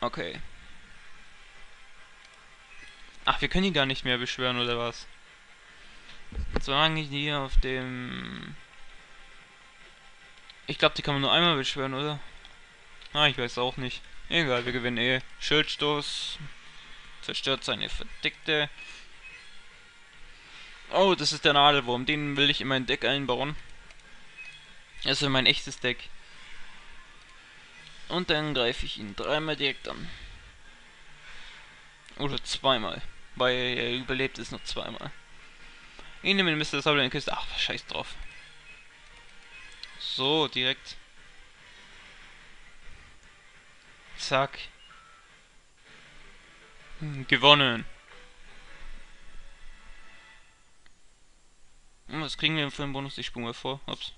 Okay. Ach, wir können die gar nicht mehr beschwören, oder was? Solange ich die auf dem... Ich glaube, die kann man nur einmal beschwören, oder? Ah, ich weiß auch nicht. Egal, wir gewinnen eh. Schildstoß. Zerstört seine verdickte. Oh, das ist der Nadelwurm. Den will ich in mein Deck einbauen. Das ist mein echtes Deck. Und dann greife ich ihn dreimal direkt an. Oder zweimal. Weil er überlebt ist nur zweimal. Ich nehme den Mr. Sable in die Kiste. Ach, scheiß drauf. So, direkt. Zack. Gewonnen. Und was kriegen wir denn für einen Bonus? Ich springe mal vor. Ups.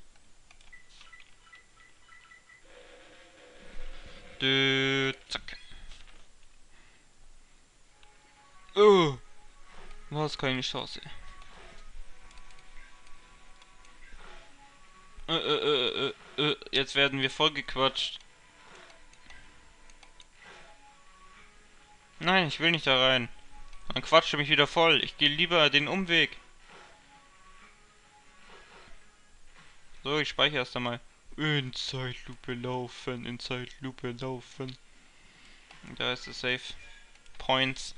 Zack. Oh. Was, keine Chance. Jetzt werden wir voll gequatscht. Nein, ich will nicht da rein. Dann quatscht mich wieder voll. Ich gehe lieber den Umweg. So, ich speichere erst einmal. In Zeitlupe laufen, in Zeitlupe laufen. Da ist es safe. Points.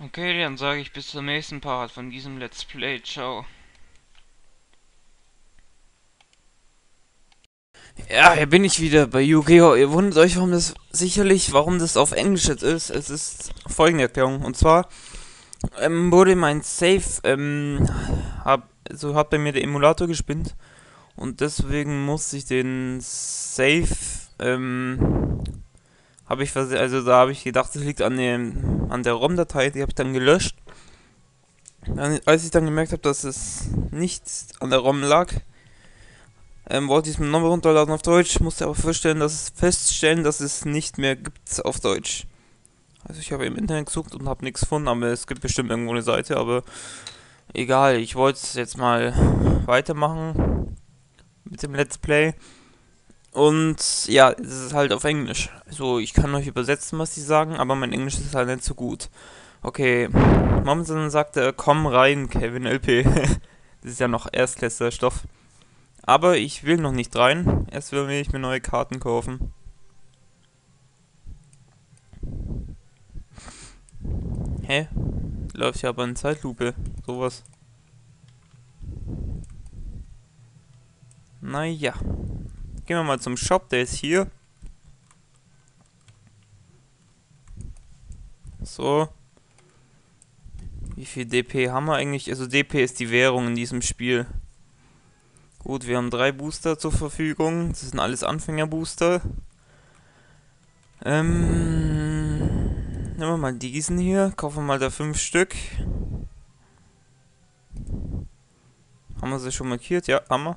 Okay, dann sage ich bis zum nächsten Part von diesem Let's Play. Ciao. Ja, hier bin ich wieder bei Yu-Gi-Oh! Ihr wundert euch, warum das auf Englisch jetzt ist. Es ist folgende Erklärung. Und zwar wurde mein Save, hat bei mir der Emulator gespinnt. Und deswegen musste ich den Save, da habe ich gedacht, das liegt an der ROM-Datei, die habe ich dann gelöscht. Dann, als ich dann gemerkt habe, dass es nicht an der ROM lag, wollte ich es mir nochmal runterladen auf Deutsch, musste aber feststellen, dass es nicht mehr gibt auf Deutsch. Also ich habe im Internet gesucht und habe nichts gefunden, aber es gibt bestimmt irgendwo eine Seite, aber egal, ich wollte es jetzt mal weitermachen mit dem Let's Play. Und ja, es ist halt auf Englisch. Also ich kann euch übersetzen, was die sagen, aber mein Englisch ist halt nicht so gut. Okay, momentan sagt er, komm rein, Kevin LP. Das ist ja noch Erstklässler-Stoff. Aber ich will noch nicht rein. Erst will ich mir neue Karten kaufen. Hä? Läuft ja aber in Zeitlupe. Sowas. Naja. Gehen wir mal zum Shop. Der ist hier. So. Wie viel DP haben wir eigentlich? Also DP ist die Währung in diesem Spiel. Gut, wir haben 3 Booster zur Verfügung. Das sind alles Anfängerbooster. Nehmen wir mal diesen hier. Kaufen wir mal da 5 Stück. Haben wir sie schon markiert? Ja, haben wir.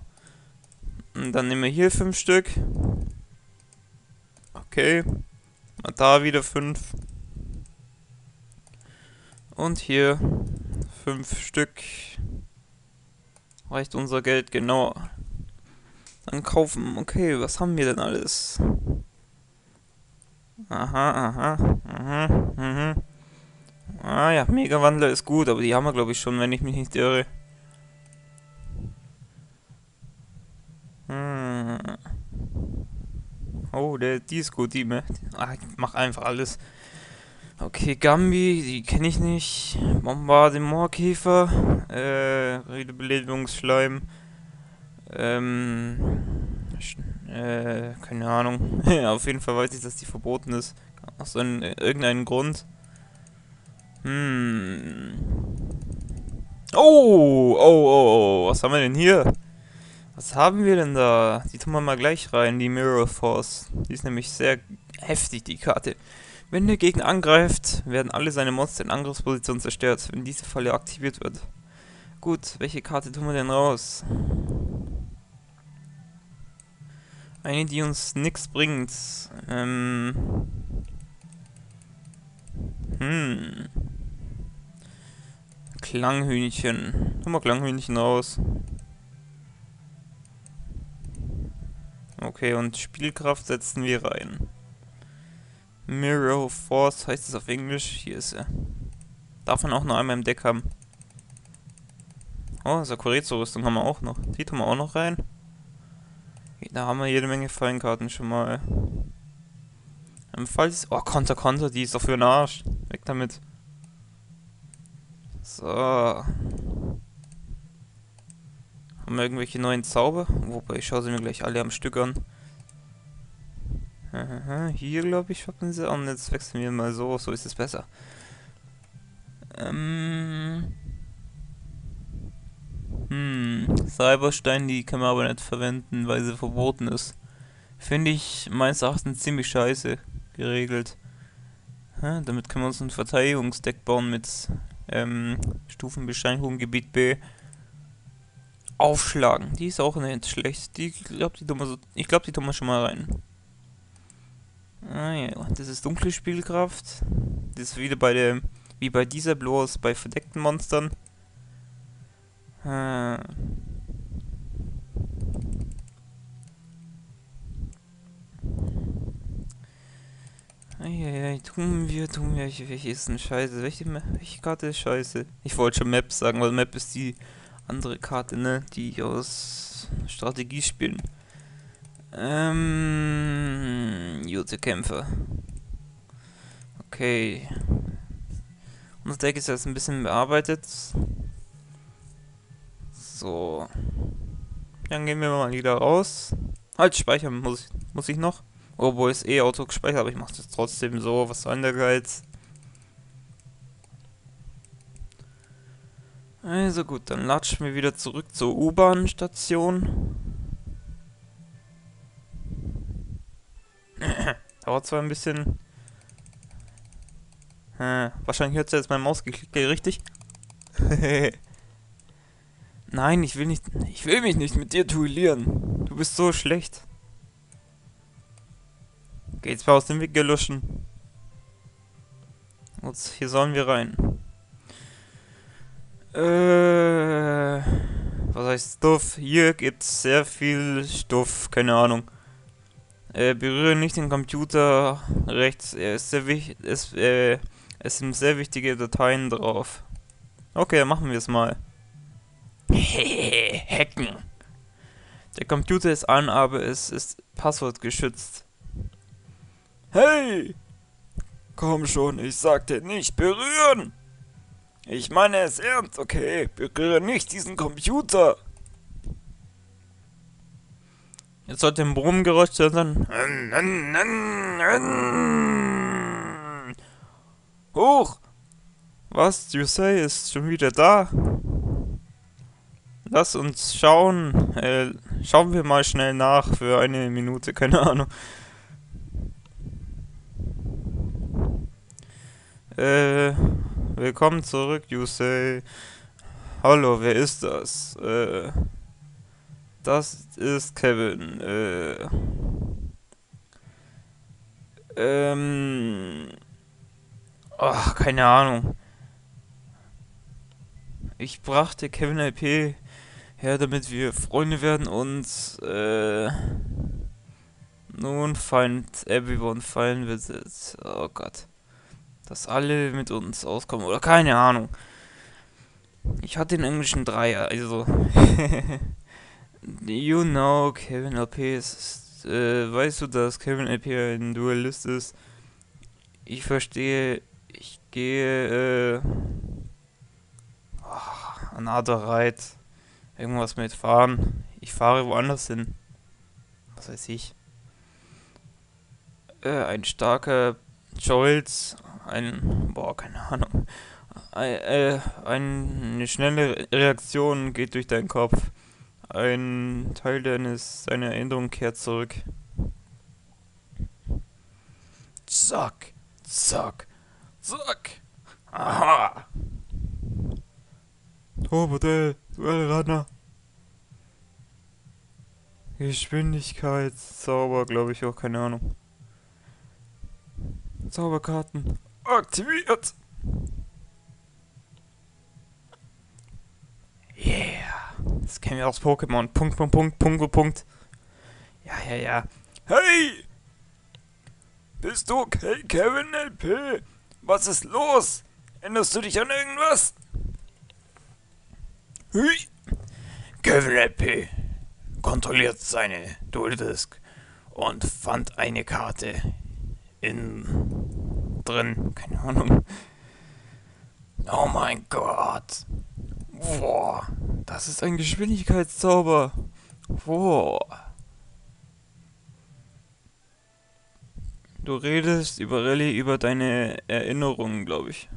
Und dann nehmen wir hier 5 Stück. Okay. Da wieder 5. Und hier 5 Stück. Reicht unser Geld genau. Dann kaufen. Okay, was haben wir denn alles? Ah ja, Megawandler ist gut, aber die haben wir glaube ich schon, wenn ich mich nicht irre. Oh, die ist gut, die, ne? Ich mach einfach alles. Okay, Gambi, die kenne ich nicht. Bombarde Moorkäfer. Redebelebungsschleim. Keine Ahnung. Auf jeden Fall weiß ich, dass die verboten ist. Aus irgendeinem Grund. Oh, was haben wir denn hier? Was haben wir denn da? Die tun wir mal gleich rein, die Mirror Force. Die ist nämlich sehr heftig, die Karte. Wenn der Gegner angreift, werden alle seine Monster in Angriffsposition zerstört, wenn diese Falle aktiviert wird. Gut, welche Karte tun wir denn raus? Eine, die uns nichts bringt. Klanghühnchen. Tun wir Klanghühnchen raus. Okay, und Spielkraft setzen wir rein. Mirror Force heißt es auf Englisch. Hier ist er. Darf man auch noch einmal im Deck haben. Oh, Sakurezo-Rüstung haben wir auch noch. Die tun wir auch noch rein. Da haben wir jede Menge Fallenkarten schon mal. Im Fall ist... Oh, Konter, Konter, die ist doch für den Arsch. Weg damit. So. Haben wir irgendwelche neuen Zauber? Wobei, ich schaue sie mir gleich alle am Stück an. Hier, glaube ich, schocken sie an. Jetzt wechseln wir mal so. So ist es besser. Cyberstein, die kann man aber nicht verwenden, weil sie verboten ist. Finde ich meines Erachtens ziemlich scheiße geregelt. Ja, damit können wir uns ein Verteidigungsdeck bauen mit Stufenbeschränkung Gebiet B. Aufschlagen, die ist auch nicht schlecht. Die, ich glaube, die tun wir schon mal rein. Ah ja, das ist dunkle Spielkraft. Das ist wieder bei der, wie bei dieser bloß bei verdeckten Monstern. Eieiei, tun wir. Welche ist denn scheiße? Welche Karte ist scheiße? Ich wollte schon Map sagen, weil Map ist die andere Karte, ne? Die aus Strategie spielen. Jutekämpfer. Okay. Unser Deck ist jetzt ein bisschen bearbeitet. So. Dann gehen wir mal wieder raus. Halt, speichern muss ich noch. Obwohl es eh auto gespeichert, aber ich mache das trotzdem so. Was soll denn der Geiz? Also gut, dann latschen wir wieder zurück zur U-Bahn-Station. Dauert zwar ein bisschen. Wahrscheinlich hört es jetzt mein Mausgeklicke richtig. Nein, ich will nicht. Ich will mich nicht mit dir duellieren. Du bist so schlecht. Geht's mal aus dem Weg geluschen. Und hier sollen wir rein. Was heißt Stuff? Hier gibt's sehr viel Stuff, keine Ahnung. Berühre nicht den Computer rechts. Es sind sehr wichtige Dateien drauf. Okay, machen wir es mal. Hehehe, hacken. Der Computer ist an, aber es ist passwortgeschützt. Hey! Komm schon, ich sagte nicht berühren! Ich meine es ernst, okay? Berühre nicht diesen Computer! Jetzt sollte ein Brummgeräusch sein. Huch! Was? Yusei ist schon wieder da? Lass uns schauen. Schauen wir mal schnell nach für eine Minute, keine Ahnung. Willkommen zurück, Yusei. Hallo, wer ist das? Das ist Kevin. Ach, keine Ahnung. Ich brachte Kevin LP her, damit wir Freunde werden und nun find everyone fine with it. Oh Gott. Dass alle mit uns auskommen, oder keine Ahnung. Ich hatte den englischen Dreier, also. You know, Kevin LP ist. Weißt du, dass Kevin LP ein Duellist ist? Ich verstehe, ich gehe. Another Ride. Irgendwas mit fahren. Ich fahre woanders hin. Was weiß ich. Ein starker Scholz. Boah, keine Ahnung. Eine schnelle Reaktion geht durch deinen Kopf. Ein Teil seiner Erinnerung kehrt zurück. Zack, zack, zack. Aha. Turbo Duellrunner. Geschwindigkeitszauber, glaube ich auch, keine Ahnung. Zauberkarten. Aktiviert! Yeah! Das kennen wir aus Pokémon. Punkt, Punkt, Punkt, Punkt, Punkt. Ja, ja, ja. Hey! Bist du okay, Kevin LP? Was ist los? Änderst du dich an irgendwas? Hui. Kevin LP kontrolliert seine Dueldisk und fand eine Karte drin. Keine Ahnung. Oh mein Gott. Boah. Das ist ein Geschwindigkeitszauber. Boah. Du redest über Rallye, über deine Erinnerungen, glaube ich.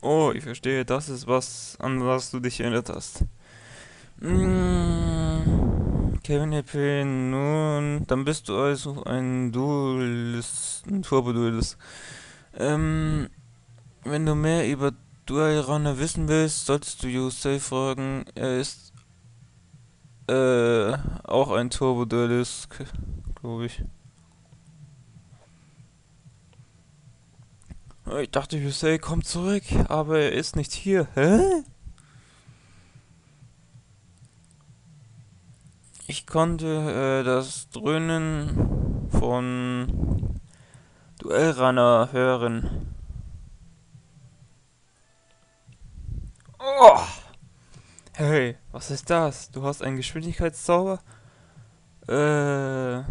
Oh, ich verstehe, das ist was, an was du dich erinnert hast. Kevin LP, nun, dann bist du also ein Duelist, ein Turbo Duelist. Wenn du mehr über Duellrunner wissen willst, solltest du Yusei fragen. Er ist auch ein Turbo Duelist, glaube ich. Ich dachte, Yusei kommt zurück, aber er ist nicht hier. Hä? Ich konnte das Dröhnen von Duellrunner hören. Oh! Hey, was ist das? Du hast einen Geschwindigkeitszauber? How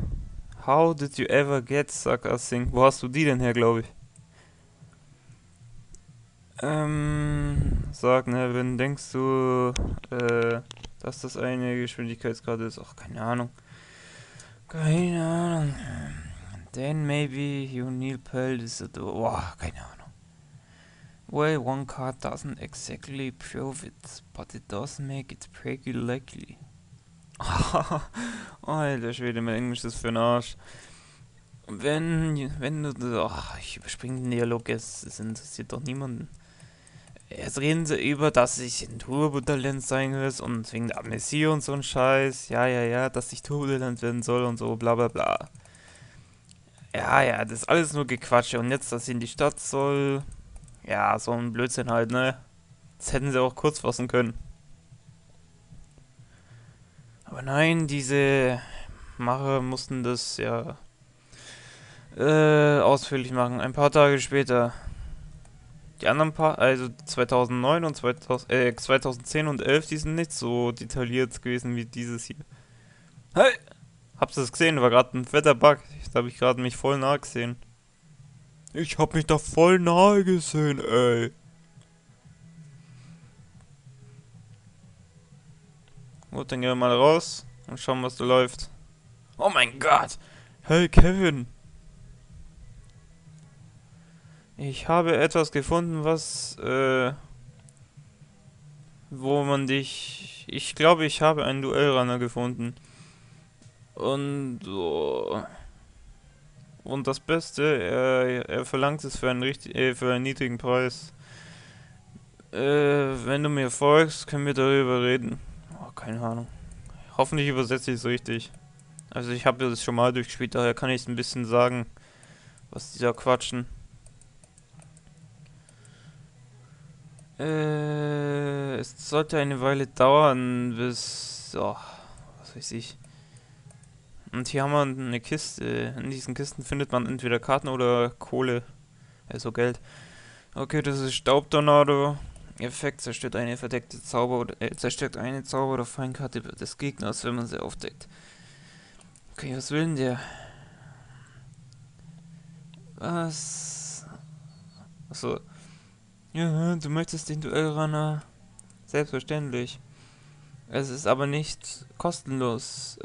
did you ever get Sucker-Sing? Wo hast du die denn her, glaube ich? Sag, ne, wenn denkst du, dass das eine Geschwindigkeitskarte ist? Ach, keine Ahnung. Keine Ahnung. Then maybe you need Pell is a door. Boah, keine Ahnung. Well, one card doesn't exactly prove it, but it does make it pretty likely. Alter Schwede, mein Englisch ist für den Arsch. Wenn du... Ach, ich überspringe den Dialog, es interessiert doch niemanden. Jetzt reden sie über, dass ich ein Turbo-Talent sein will und wegen der Amnesie und so ein Scheiß. Ja, dass ich Turbo-Talent werden soll und so, bla bla bla. Ja, das ist alles nur Gequatsche. Und jetzt, dass sie in die Stadt soll... Ja, so ein Blödsinn halt, ne? Das hätten sie auch kurz fassen können. Aber nein, diese Macher mussten das ja... ausführlich machen. Ein paar Tage später. Die anderen paar, also 2009 und 2010 und 11, die sind nicht so detailliert gewesen wie dieses hier. Hey! Habt ihr das gesehen? War gerade ein fetter Bug. Da habe ich gerade mich voll nah gesehen. Ich hab mich da voll nahe gesehen, ey. Gut, dann gehen wir mal raus und schauen, was da läuft. Oh mein Gott! Hey, Kevin! Ich habe etwas gefunden, was, wo man dich... Ich glaube, ich habe einen Duellrunner gefunden. Und das Beste, er verlangt es für einen niedrigen Preis. Wenn du mir folgst, können wir darüber reden. Oh, keine Ahnung. Hoffentlich übersetze ich es richtig. Also ich habe das schon mal durchgespielt, daher kann ich es ein bisschen sagen, was die da quatschen. Es sollte eine Weile dauern, bis... Oh, was weiß ich. Und hier haben wir eine Kiste. In diesen Kisten findet man entweder Karten oder Kohle. Also Geld. Okay, das ist Staubdonado. Effekt zerstört eine verdeckte Zauber oder... zerstört eine Zauber oder Feinkarte des Gegners, wenn man sie aufdeckt. Okay, was will denn der? Was? Achso. Ja, du möchtest den Duellrunner? Selbstverständlich. Es ist aber nicht kostenlos.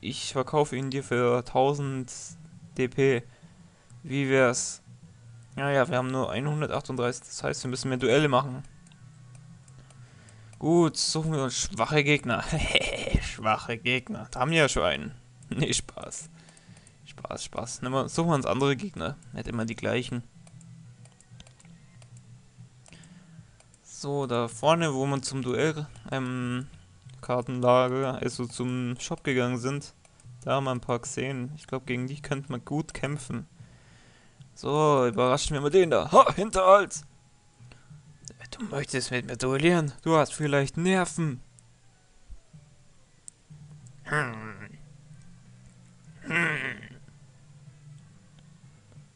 Ich verkaufe ihn dir für 1000 DP. Wie wär's? Naja, wir haben nur 138, das heißt, wir müssen mehr Duelle machen. Gut, suchen wir uns schwache Gegner. Schwache Gegner. Da haben wir ja schon einen. Nee, Spaß. Spaß, Spaß. Suchen wir uns andere Gegner. Nicht immer die gleichen. So, da vorne, wo wir zum Duell, Kartenlager, also zum Shop gegangen sind, da haben wir ein paar gesehen. Ich glaube, gegen die könnte man gut kämpfen. So, überraschen wir mal den da. Ha, Hinterhalt! Du möchtest mit mir duellieren? Du hast vielleicht Nerven.